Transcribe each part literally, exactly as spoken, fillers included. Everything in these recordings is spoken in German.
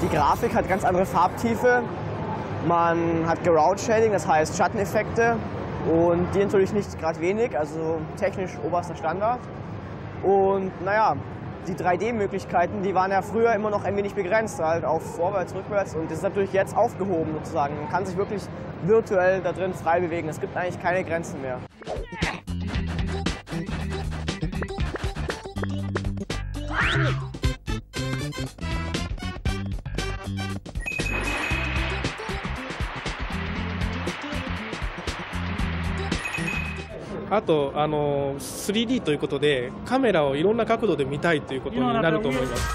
Die Grafik hat ganz andere Farbtiefe. Man hat Gouraud Shading, das heißt Schatteneffekte. Und die natürlich nicht gerade wenig, also technisch oberster Standard. Und naja, die drei D-Möglichkeiten, die waren ja früher immer noch ein wenig begrenzt, halt auf vorwärts, rückwärts. Und das ist natürlich jetzt aufgehoben sozusagen. Man kann sich wirklich virtuell da drin frei bewegen. Es gibt eigentlich keine Grenzen mehr.あと、あの スリーディー ということでカメラをいろんな角度で見たいということになると思います。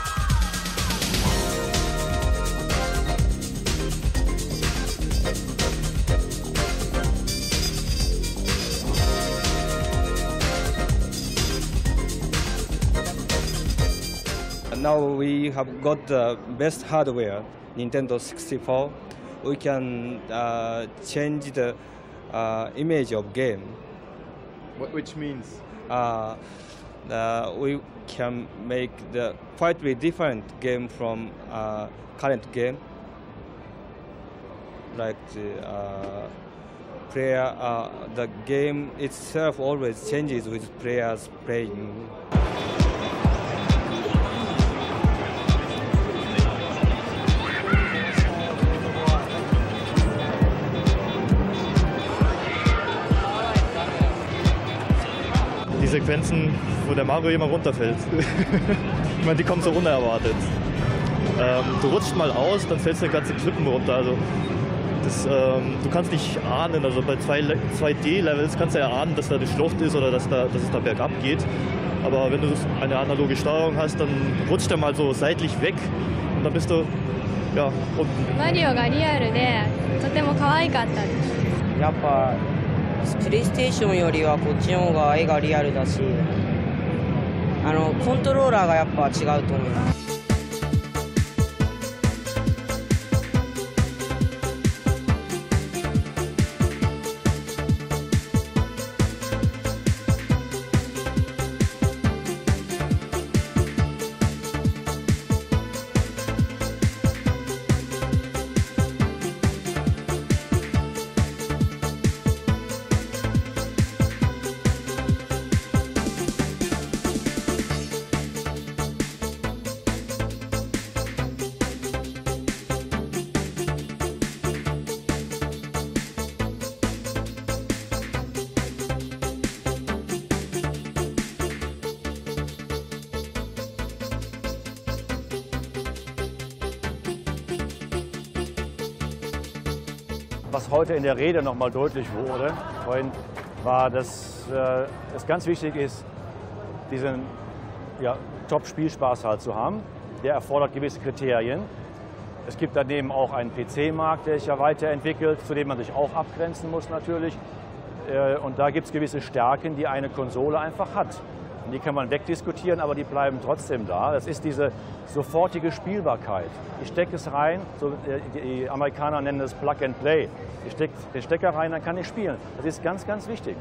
Now we have got the best hardware, Nintendo sixty-four. We can uh, change the uh, image of game. Which means? Uh, uh, we can make the quite a different game from uh, current game. Like the uh, player, uh, the game itself always changes with players playing. Die Sequenzen, wo der Mario immer runterfällt. Ich meine, die kommen so unerwartet. Ähm, du rutschst mal aus, dann fällst du eine ganze Klippen runter. Also, das, ähm, du kannst nicht ahnen, also bei zwei D-Levels kannst du ja ahnen, dass da eine Schlucht ist oder dass, da, dass es da bergab geht. Aber wenn du eine analoge Steuerung hast, dann rutscht er mal so seitlich weg und dann bist du ja, unten. Mario war real, ne? PlayStation よりはこっちの方が絵がリアルだし、あのコントローラーがやっぱ違うと思います。Was heute in der Rede noch mal deutlich wurde, vorhin, war, dass äh, es ganz wichtig ist, diesen ja, Top-Spielspaß halt zu haben. Der erfordert gewisse Kriterien. Es gibt daneben auch einen P C-Markt, der sich ja weiterentwickelt, zu dem man sich auch abgrenzen muss natürlich. Äh, und da gibt es gewisse Stärken, die eine Konsole einfach hat. Und die kann man wegdiskutieren, aber die bleiben trotzdem da. Das ist diese sofortige Spielbarkeit. Ich stecke es rein, so, die Amerikaner nennen es Plug and Play. Ich stecke den Stecker rein, dann kann ich spielen. Das ist ganz, ganz wichtig.